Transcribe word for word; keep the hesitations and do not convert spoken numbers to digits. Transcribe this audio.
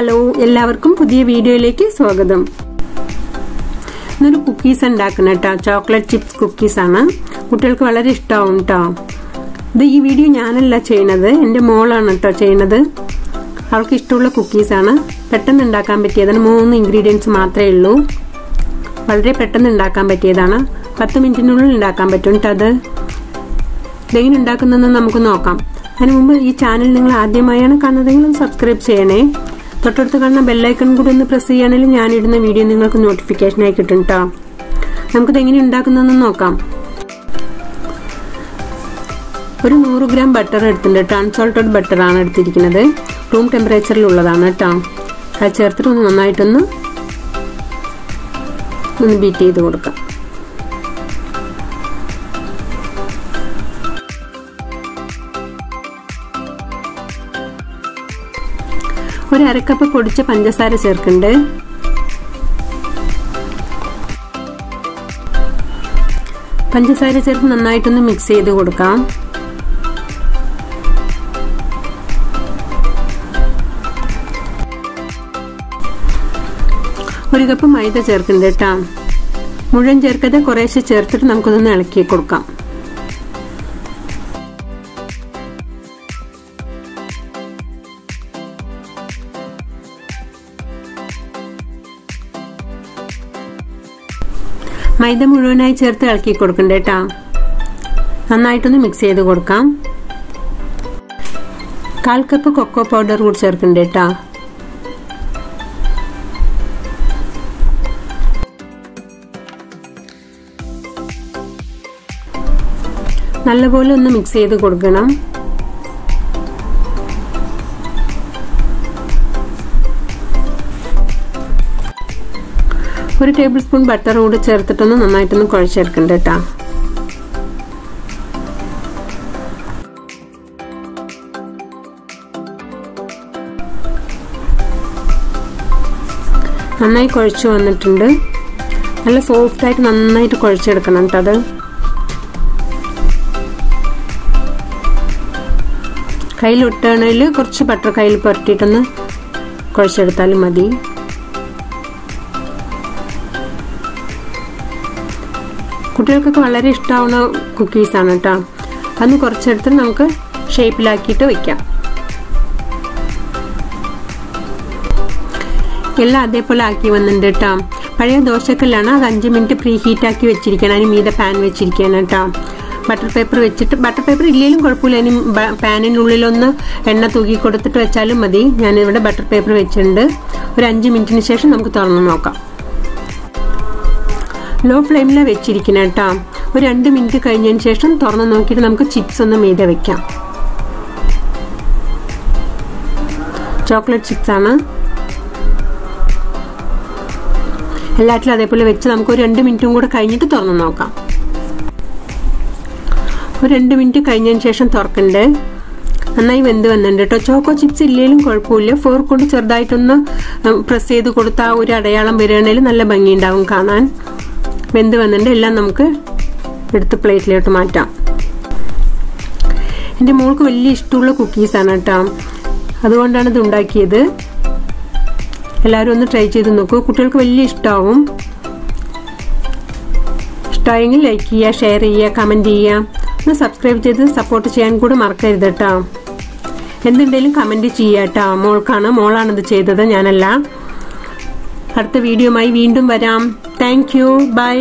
Hello, എല്ലാവർക്കും പുതിയ വീഡിയോയിലേക്ക് സ്വാഗതം. ഇന്നൊരു കുക്കീസ് ഉണ്ടാക്കുന്ന ട്ടാ ചോക്ലേറ്റ് ചിപ്സ് കുക്കീസ് ആണ്. കുട്ടികൾക്ക് വളരെ ഇഷ്ടമാണ് ട്ടോ. ഇത് ഈ വീഡിയോ ഞാനല്ല ചെയ്യുന്നത്, എൻ്റെ മോളാണ് ട്ടോ ചെയ്യുന്നത്. അവൾക്ക് ഇഷ്ടമുള്ള കുക്കീസ് ആണ്. പെട്ടെന്ന് ഉണ്ടാക്കാൻ പറ്റിയതാണ്. മൂന്ന് ഇൻഗ്രീഡിയൻസ് മാത്രമേ ഉള്ളൂ. വളരെ പെട്ടെന്ന് ഉണ്ടാക്കാൻ പറ്റിയതാണ്. പത്ത് മിനിറ്റിനുള്ളിൽ ഉണ്ടാക്കാൻ പറ്റും ട്ടോ അത്. ഇതെങ്ങനെ ഉണ്ടാക്കുന്നതെന്ന് നമുക്ക് നോക്കാം. അതിന് മുമ്പ് ഈ ചാനൽ നിങ്ങൾ ആദ്യമായാണ് കാണുന്നതെങ്കിൽ സബ്സ്ക്രൈബ് ചെയ്യണേ. തൊട്ടടുത്ത് കാണുന്ന ബെല്ലൈക്കൺ കൂടി ഒന്ന് പ്രസ് ചെയ്യുകയാണെങ്കിൽ ഞാനിടുന്ന വീഡിയോ നിങ്ങൾക്ക് നോട്ടിഫിക്കേഷനായി കിട്ടും കേട്ടോ. നമുക്കിത് എങ്ങനെ ഉണ്ടാക്കുന്നതെന്ന് നോക്കാം. ഒരു നൂറ് ഗ്രാം ബട്ടർ എടുത്തിട്ടുണ്ട്. അൺസോൾട്ടഡ് ബട്ടറാണ് എടുത്തിരിക്കുന്നത്. റൂം ടെമ്പറേച്ചറിലുള്ളതാണ് കേട്ടോ. അത് ചേർത്തിട്ട് ഒന്ന് നന്നായിട്ടൊന്ന് ഒന്ന് ബീറ്റ് ചെയ്ത് കൊടുക്കാം. ഒരു അരക്കപ്പ് പൊടിച്ച പഞ്ചസാര ചേർക്കുന്നുണ്ട്. പഞ്ചസാര ചേർത്ത് നന്നായിട്ടൊന്ന് മിക്സ് ചെയ്ത് കൊടുക്കാം. ഒരു കപ്പ് മൈദ ചേർക്കുന്നുണ്ട് കേട്ടോ. മുഴുവൻ ചേർക്കാതെ കുറേശ്ശെ ചേർത്തിട്ട് നമുക്കൊന്ന് ഇളക്കി കൊടുക്കാം. മൈദ മുഴുവനായി ചേർത്ത് ഇളക്കി കൊടുക്കണ്ട കേട്ടോ. നന്നായിട്ടൊന്ന് മിക്സ് ചെയ്ത് കൊടുക്കാം. കാൽ കപ്പ് കൊക്കോ പൗഡർ കൂടി ചേർക്കണ്ട കേട്ടോ. നല്ലപോലെ ഒന്ന് മിക്സ് ചെയ്ത് കൊടുക്കണം. ഒരു ടേബിൾ സ്പൂൺ ബട്ടർ കൂടി ചേർത്തിട്ടൊന്ന് നന്നായിട്ടൊന്ന് കുഴച്ചെടുക്കണ്ട കേട്ടോ. നന്നായി കുഴച്ചു വന്നിട്ടുണ്ട്. നല്ല സോഫ്റ്റായിട്ട് നന്നായിട്ട് കുഴച്ചെടുക്കണം കേട്ടോ. അത് കയ്യിൽ ഒട്ടണയിൽ കുറച്ച് ബട്ടർ കയ്യിൽ പുരട്ടിയിട്ടൊന്ന് കുഴച്ചെടുത്താലും മതി. കുട്ടികൾക്കൊക്കെ വളരെ ഇഷ്ടമാവുന്ന കുക്കീസാണ് കേട്ടോ. അന്ന് കുറച്ചെടുത്ത് നമുക്ക് ഷേപ്പിലാക്കിയിട്ട് വയ്ക്കാം. എല്ലാം അതേപോലെ ആക്കി വന്നിട്ടുണ്ട് കേട്ടോ. പഴയ ദോശക്കല്ലാണ്. അത് അഞ്ച് മിനിറ്റ് പ്രീ ഹീറ്റാക്കി വെച്ചിരിക്കണം. അതിന് മീതെ പാൻ വെച്ചിരിക്കുകയാണ് കേട്ടോ. ബട്ടർ പേപ്പർ വെച്ചിട്ട് ബട്ടർ പേപ്പർ ഇല്ലെങ്കിലും കുഴപ്പമില്ല. അതിന് പാനിനുള്ളിലൊന്ന് എണ്ണ തൂക്കി കൊടുത്തിട്ട് വെച്ചാലും മതി. ഞാനിവിടെ ബട്ടർ പേപ്പർ വെച്ചിട്ടുണ്ട്. ഒരു അഞ്ച് മിനിറ്റിന് ശേഷം നമുക്ക് തുറന്ന് നോക്കാം. ലോ ഫ്ലെയിമിലാണ് വെച്ചിരിക്കണം കേട്ടോ. ഒരു രണ്ട് മിനിറ്റ് കഴിഞ്ഞതിന് ശേഷം തുറന്ന് നോക്കിയിട്ട് നമുക്ക് ചിപ്സ് ഒന്ന് മീതെ വെക്കാം. ചോക്ലേറ്റ് ചിപ്സ് ആണ്. എല്ലാറ്റിലും അതേപോലെ വെച്ച് നമുക്ക് ഒരു രണ്ട് മിനിറ്റും കൂടെ കഴിഞ്ഞിട്ട് തുറന്ന് നോക്കാം. ഒരു രണ്ട് മിനിറ്റ് കഴിഞ്ഞതിന് ശേഷം തുറക്കണ്ടേ. നന്നായി വെന്ത് വന്നിട്ടുണ്ട് കേട്ടോ. ചോക്കോ ചിപ്സ് ഇല്ലെങ്കിലും കുഴപ്പമില്ല. ഫോർക്ക് കൊണ്ട് ചെറുതായിട്ടൊന്ന് പ്രസ് ചെയ്ത് കൊടുത്ത ആ ഒരു അടയാളം വരികയാണെങ്കിൽ നല്ല ഭംഗിയുണ്ടാവും കാണാൻ. വെന്ത് വന്നിട്ടുണ്ട്. എല്ലാം നമുക്ക് എടുത്ത് പ്ലേറ്റിലോട്ട് മാറ്റാം. എൻ്റെ മോൾക്ക് വലിയ ഇഷ്ടമുള്ള കുക്കീസാണ് കേട്ടോ. അതുകൊണ്ടാണ് ഇത് ഉണ്ടാക്കിയത്. എല്ലാവരും ഒന്ന് ട്രൈ ചെയ്ത് നോക്കൂ. കുട്ടികൾക്ക് വലിയ ഇഷ്ടമാവും. ഇഷ്ടമായെങ്കിൽ ലൈക്ക് ചെയ്യുക, ഷെയർ ചെയ്യുക, കമൻറ്റ് ചെയ്യുക. ഒന്ന് സബ്സ്ക്രൈബ് ചെയ്ത് സപ്പോർട്ട് ചെയ്യാൻ കൂടെ മറക്കരുത് കേട്ടോ. എന്തുണ്ടെങ്കിലും കമൻറ്റ് ചെയ്യുക കേട്ടോ. മോൾക്കാണ് മോളാണിത് ചെയ്തത്, ഞാനല്ല. അടുത്ത വീഡിയോയുമായി വീണ്ടും വരാം. Thank you. ബൈ.